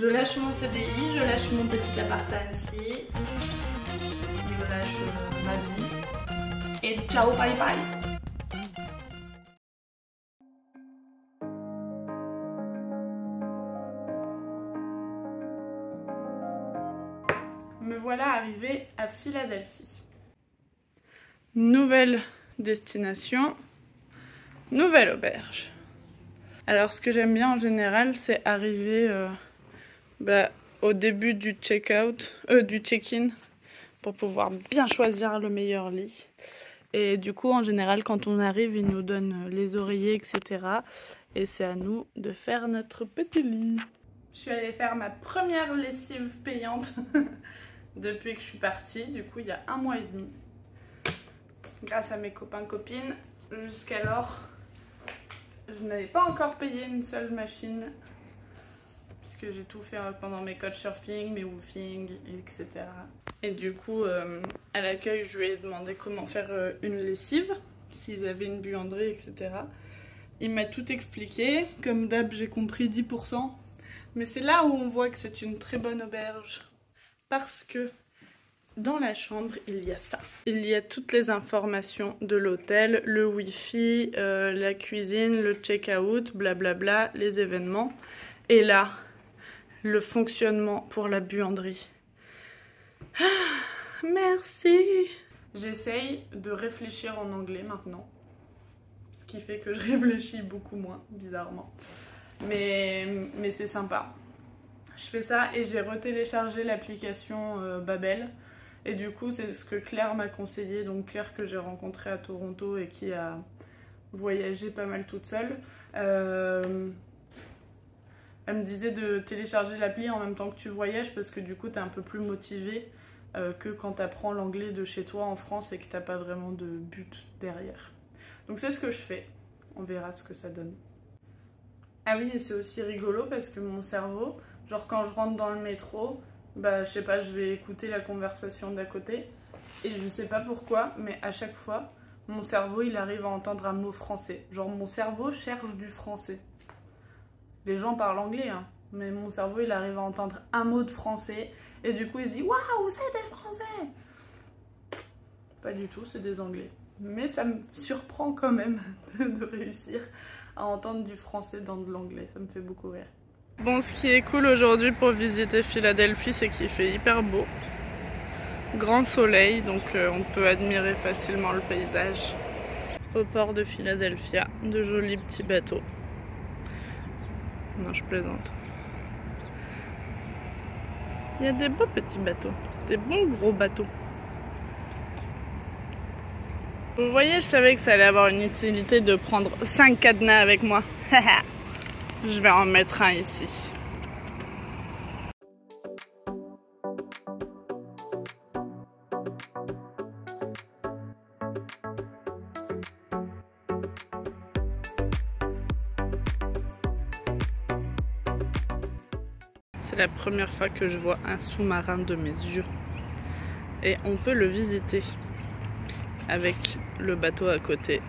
Je lâche mon CDI, je lâche mon petit appart à Annecy, je lâche ma vie et ciao bye bye. Voilà arrivé à Philadelphie. Nouvelle destination, nouvelle auberge. Alors ce que j'aime bien en général, c'est arriver au début du check-in pour pouvoir bien choisir le meilleur lit. Et du coup en général quand on arrive, ils nous donnent les oreillers, etc. Et c'est à nous de faire notre petit lit. Je suis allée faire ma première lessive payante depuis que je suis partie, du coup il y a 1 mois et demi, grâce à mes copains-copines. Jusqu'alors, je n'avais pas encore payé une seule machine, puisque j'ai tout fait pendant mes couchsurfing, mes woofing, etc. Et du coup, à l'accueil, je lui ai demandé comment faire une lessive, s'ils avaient une buanderie, etc. Il m'a tout expliqué, comme d'hab j'ai compris 10%, mais c'est là où on voit que c'est une très bonne auberge. Parce que dans la chambre, il y a ça. Il y a toutes les informations de l'hôtel, le wifi, la cuisine, le check-out, blablabla, les événements. Et là, le fonctionnement pour la buanderie. Ah, merci. J'essaye de réfléchir en anglais maintenant. Ce qui fait que je réfléchis beaucoup moins, bizarrement. Mais c'est sympa. Je fais ça et j'ai retéléchargé l'application Babel. Et du coup, c'est ce que Claire m'a conseillé. Donc Claire que j'ai rencontrée à Toronto et qui a voyagé pas mal toute seule. Elle me disait de télécharger l'appli en même temps que tu voyages parce que du coup, t'es un peu plus motivée que quand t'apprends l'anglais de chez toi en France et que t'as pas vraiment de but derrière. Donc c'est ce que je fais. On verra ce que ça donne. Ah oui, et c'est aussi rigolo parce que mon cerveau... Genre quand je rentre dans le métro, je sais pas, je vais écouter la conversation d'à côté. Et je sais pas pourquoi, mais à chaque fois, mon cerveau, il arrive à entendre un mot français. Genre mon cerveau cherche du français. Les gens parlent anglais, hein. Mais mon cerveau, il arrive à entendre un mot de français. Et du coup, il se dit, waouh, c'est des français! Pas du tout, c'est des anglais. Mais ça me surprend quand même de réussir à entendre du français dans de l'anglais. Ça me fait beaucoup rire. Bon, ce qui est cool aujourd'hui pour visiter Philadelphie, c'est qu'il fait hyper beau. Grand soleil, donc on peut admirer facilement le paysage. Au port de Philadelphia, de jolis petits bateaux. Non, je plaisante. Il y a des beaux petits bateaux, des bons gros bateaux. Vous voyez, je savais que ça allait avoir une utilité de prendre 5 cadenas avec moi. Je vais en mettre un ici. C'est la première fois que je vois un sous-marin de mes yeux. Et on peut le visiter avec le bateau à côté.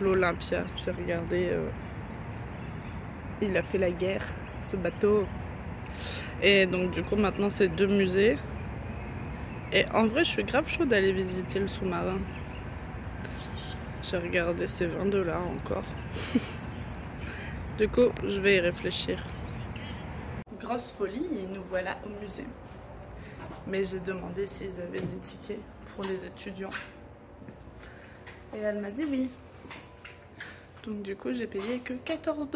L'Olympia, j'ai regardé... Il a fait la guerre, ce bateau. Et donc du coup maintenant c'est 2 musées. Et en vrai je suis grave chaud d'aller visiter le sous-marin. J'ai regardé ces 20$ encore. Du coup je vais y réfléchir. Grosse folie, nous voilà au musée. Mais j'ai demandé s'ils avaient des tickets pour les étudiants. Et elle m'a dit oui. Donc du coup j'ai payé que 14$.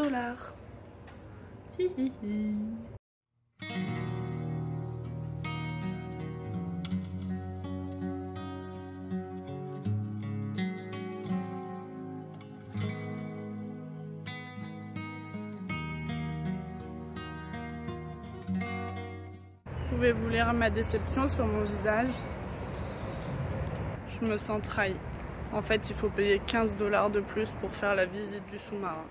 Pouvez-vous lire ma déception sur mon visage? Je me sens trahie. En fait, il faut payer 15$ de plus pour faire la visite du sous-marin.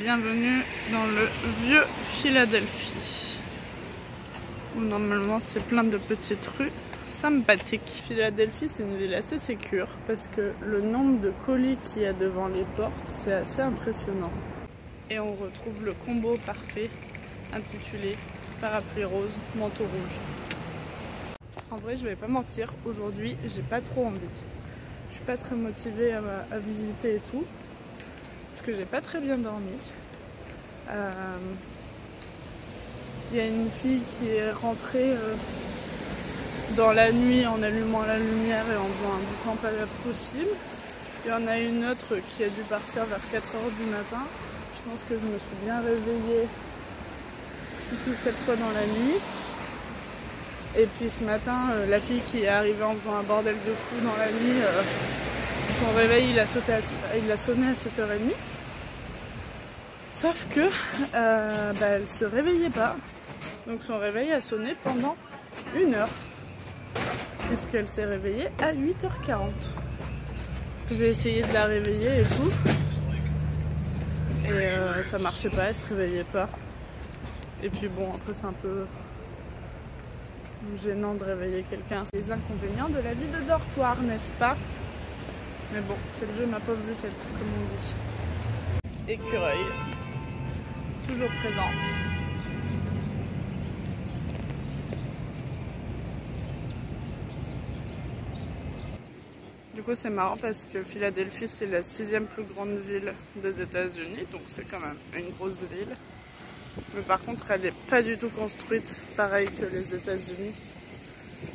Bienvenue dans le vieux Philadelphie, où normalement c'est plein de petites rues sympathiques. Philadelphie, c'est une ville assez sécure parce que le nombre de colis qu'il y a devant les portes, c'est assez impressionnant. et on retrouve le combo parfait intitulé parapluie rose, manteau rouge. En vrai, je vais pas mentir, aujourd'hui j'ai pas trop envie. Je suis pas très motivée à visiter et tout, parce que j'ai pas très bien dormi. Il y a une fille qui est rentrée dans la nuit en allumant la lumière et en faisant un boucan pas possible. Il y en a une autre qui a dû partir vers 4 h du matin. Je pense que je me suis bien réveillée 6 ou 7 fois dans la nuit. Et puis ce matin, la fille qui est arrivée en faisant un bordel de fou dans la nuit, son réveil il a sonné à 7 h 30. Sauf que elle se réveillait pas, donc son réveil a sonné pendant 1 heure, puisqu'elle s'est réveillée à 8 h 40. J'ai essayé de la réveiller et tout, et ça marchait pas, elle se réveillait pas. Et puis bon, après c'est un peu gênant de réveiller quelqu'un. Les inconvénients de la vie de dortoir, n'est-ce pas? Mais bon, c'est le jeu ma pauvre Lucette, comme on dit. Écureuil, toujours présent. Du coup, c'est marrant parce que Philadelphie, c'est la 6e plus grande ville des États-Unis, donc c'est quand même une grosse ville. Mais par contre, elle n'est pas du tout construite pareil que les États-Unis.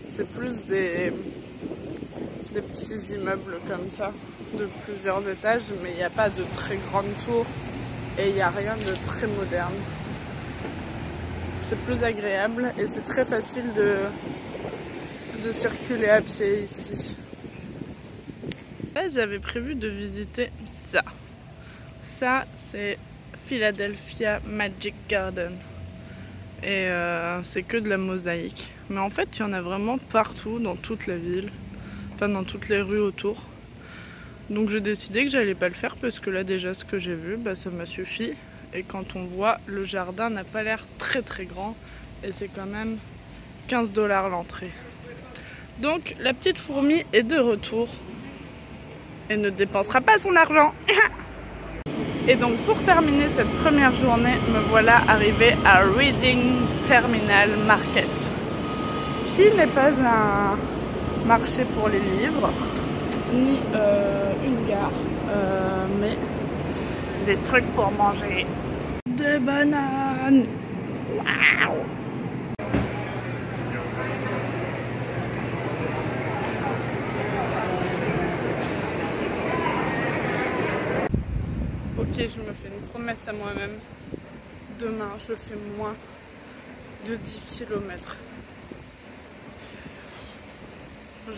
C'est plus des petits immeubles comme ça, de plusieurs étages, mais il n'y a pas de très grandes tours et il n'y a rien de très moderne. C'est plus agréable et c'est très facile de circuler à pied ici. Là, j'avais prévu de visiter ça. Ça, c'est Philadelphia Magic Garden. Et c'est que de la mosaïque. Mais en fait, il y en a vraiment partout, dans toute la ville. Enfin, dans toutes les rues autour. Donc j'ai décidé que j'allais pas le faire parce que là, déjà, ce que j'ai vu, ça m'a suffi. Et quand on voit, le jardin n'a pas l'air très très grand. Et c'est quand même 15 $ l'entrée. Donc, la petite fourmi est de retour. Elle ne dépensera pas son argent. Et donc pour terminer cette première journée, me voilà arrivée à Reading Terminal Market, qui n'est pas un marché pour les livres, ni une gare, mais des trucs pour manger. Des bananes. Waouh. Je me fais une promesse à moi-même. Demain, je fais moins de 10 km.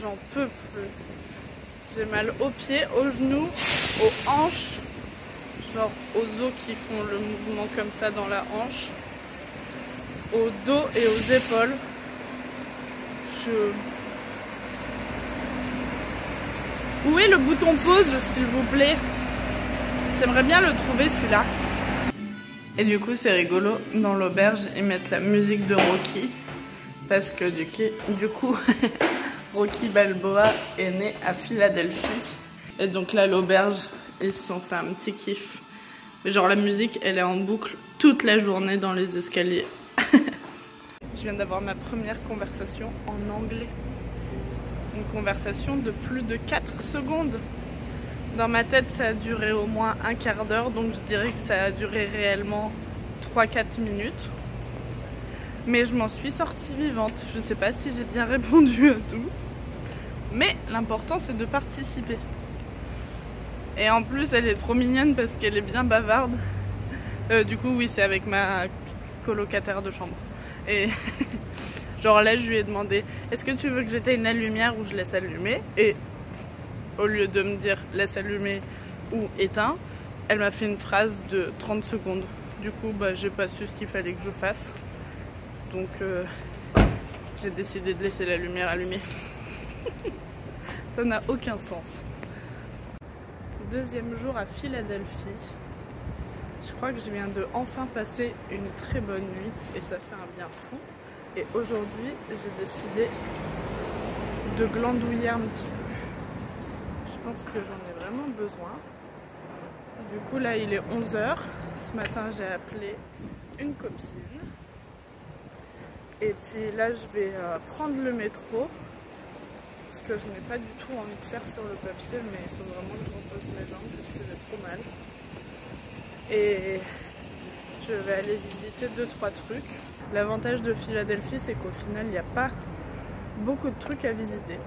J'en peux plus. J'ai mal aux pieds, aux genoux, aux hanches. Genre aux os qui font le mouvement comme ça dans la hanche. Au dos et aux épaules. Où est le bouton pause, s'il vous plaît? J'aimerais bien le trouver celui-là. Et du coup, c'est rigolo, dans l'auberge, ils mettent la musique de Rocky. Parce que du coup, Rocky Balboa est né à Philadelphie. Et donc là, l'auberge, ils se sont fait un petit kiff. Mais genre, la musique, elle est en boucle toute la journée dans les escaliers. Je viens d'avoir ma première conversation en anglais. Une conversation de plus de 4 secondes. Dans ma tête, ça a duré au moins un quart d'heure, donc je dirais que ça a duré réellement 3-4 minutes. Mais je m'en suis sortie vivante, je sais pas si j'ai bien répondu à tout. Mais l'important, c'est de participer. Et en plus, elle est trop mignonne parce qu'elle est bien bavarde. Du coup, oui, c'est avec ma colocataire de chambre. Et genre là, je lui ai demandé, est-ce que tu veux que j'éteigne la lumière ou je laisse allumer? Et au lieu de me dire laisse allumer ou éteins, elle m'a fait une phrase de 30 secondes. Du coup, j'ai pas su ce qu'il fallait que je fasse. Donc, j'ai décidé de laisser la lumière allumée. Ça n'a aucun sens. Deuxième jour à Philadelphie. Je crois que je viens de enfin passer une très bonne nuit et ça fait un bien fou. Et aujourd'hui, j'ai décidé de glandouiller un petit peu. Je pense que j'en ai vraiment besoin. Du coup là il est 11 h Ce matin, j'ai appelé une copine. Et puis là, je vais prendre le métro. Ce que je n'ai pas du tout envie de faire sur le papier, mais il faut vraiment que je repose mes jambes parce que j'ai trop mal. Et je vais aller visiter 2-3 trucs. L'avantage de Philadelphie, c'est qu'au final, il n'y a pas beaucoup de trucs à visiter.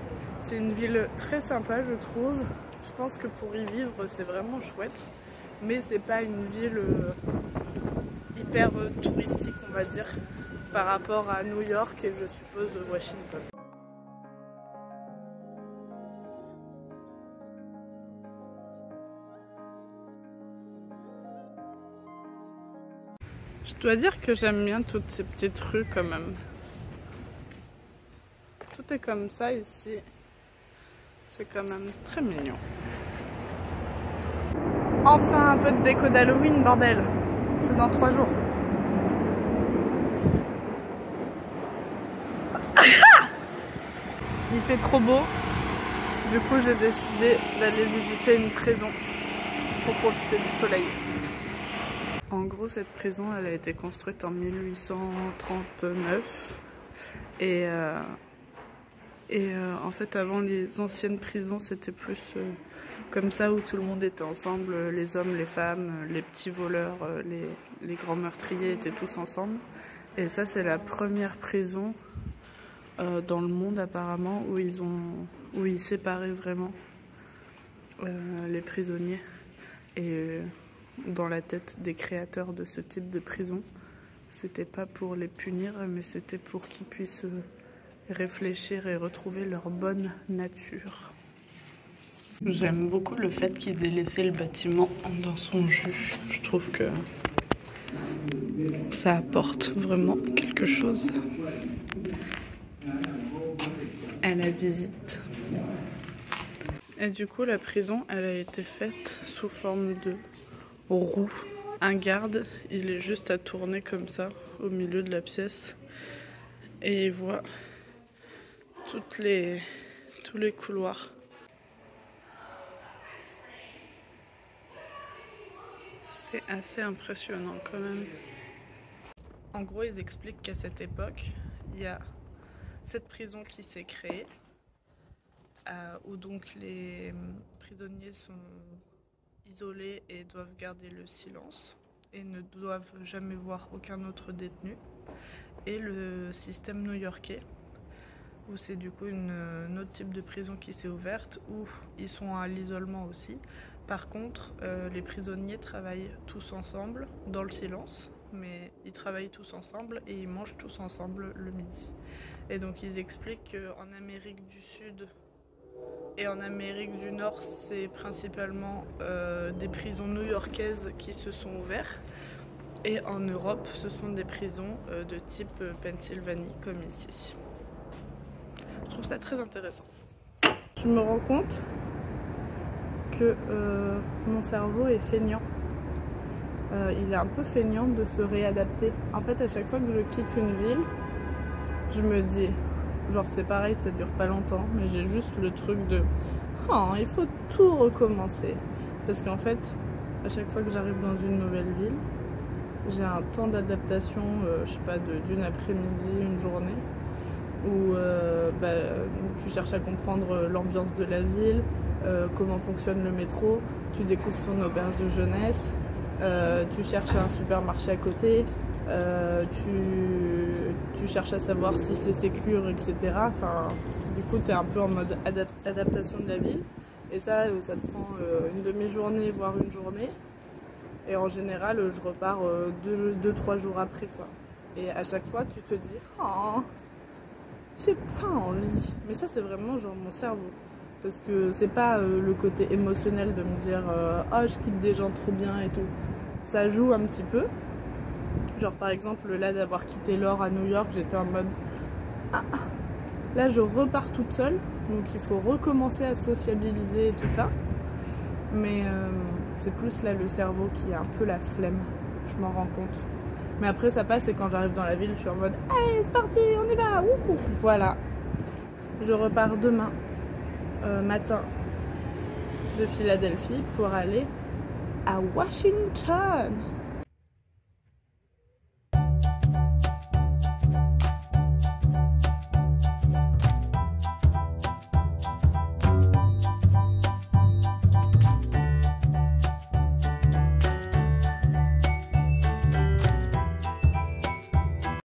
C'est une ville très sympa, je trouve. Je pense que pour y vivre, c'est vraiment chouette. Mais c'est pas une ville hyper touristique, on va dire, par rapport à New York et je suppose Washington. Je dois dire que j'aime bien toutes ces petites rues quand même. Tout est comme ça ici. C'est quand même très mignon. Enfin un peu de déco d'Halloween, bordel. C'est dans 3 jours. Il fait trop beau. Du coup j'ai décidé d'aller visiter une prison pour profiter du soleil. En gros cette prison elle a été construite en 1839 et en fait avant les anciennes prisons c'était plus comme ça où tout le monde était ensemble, les hommes, les femmes, les petits voleurs, les grands meurtriers étaient tous ensemble. Et ça c'est la première prison dans le monde apparemment où ils séparaient vraiment les prisonniers. Et dans la tête des créateurs de ce type de prison, c'était pas pour les punir mais c'était pour qu'ils puissent réfléchir et retrouver leur bonne nature. J'aime beaucoup le fait qu'ils aient laissé le bâtiment dans son jus. Je trouve que ça apporte vraiment quelque chose à la visite. Et du coup, la prison, elle a été faite sous forme de roue. Un garde, il est juste à tourner comme ça au milieu de la pièce et il voit tous les couloirs. C'est assez impressionnant quand même. En gros, ils expliquent qu'à cette époque, il y a cette prison qui s'est créée, où donc les prisonniers sont isolés et doivent garder le silence et ne doivent jamais voir aucun autre détenu. Et le système new-yorkais, où c'est du coup un autre type de prison qui s'est ouverte, où ils sont à l'isolement aussi. Par contre, les prisonniers travaillent tous ensemble, dans le silence, mais ils travaillent tous ensemble et ils mangent tous ensemble le midi. Et donc ils expliquent qu'en Amérique du Sud et en Amérique du Nord, c'est principalement des prisons new-yorkaises qui se sont ouvertes. Et en Europe, ce sont des prisons de type Pennsylvanie, comme ici. Je trouve ça très intéressant. Je me rends compte que mon cerveau est feignant. Il est un peu feignant de se réadapter. En fait, à chaque fois que je quitte une ville, je me dis, genre c'est pareil, ça dure pas longtemps, mais j'ai juste le truc de oh, il faut tout recommencer. Parce qu'en fait, à chaque fois que j'arrive dans une nouvelle ville, j'ai un temps d'adaptation, je sais pas, d'une après-midi, une journée, où tu cherches à comprendre l'ambiance de la ville, comment fonctionne le métro, tu découvres ton auberge de jeunesse, tu cherches un supermarché à côté, tu cherches à savoir si c'est sécure, etc. Enfin, du coup, tu es un peu en mode adaptation de la ville. Et ça, ça te prend une demi-journée, voire une journée. Et en général, je repars 2-3 jours après, quoi. Et à chaque fois, tu te dis « Oh, j'ai pas envie !» Mais ça, c'est vraiment genre mon cerveau. Parce que c'est pas le côté émotionnel de me dire « Oh, je quitte des gens trop bien et tout ». Ça joue un petit peu. Genre par exemple, là d'avoir quitté Laure à New York, j'étais en mode « Ah, là je repars toute seule ». Donc il faut recommencer à sociabiliser et tout ça. Mais c'est plus là le cerveau qui a un peu la flemme, je m'en rends compte. Mais après ça passe et quand j'arrive dans la ville, je suis en mode « Allez, c'est parti, on y va !» Wouhou ! Voilà, je repars demain matin de Philadelphie pour aller à Washington.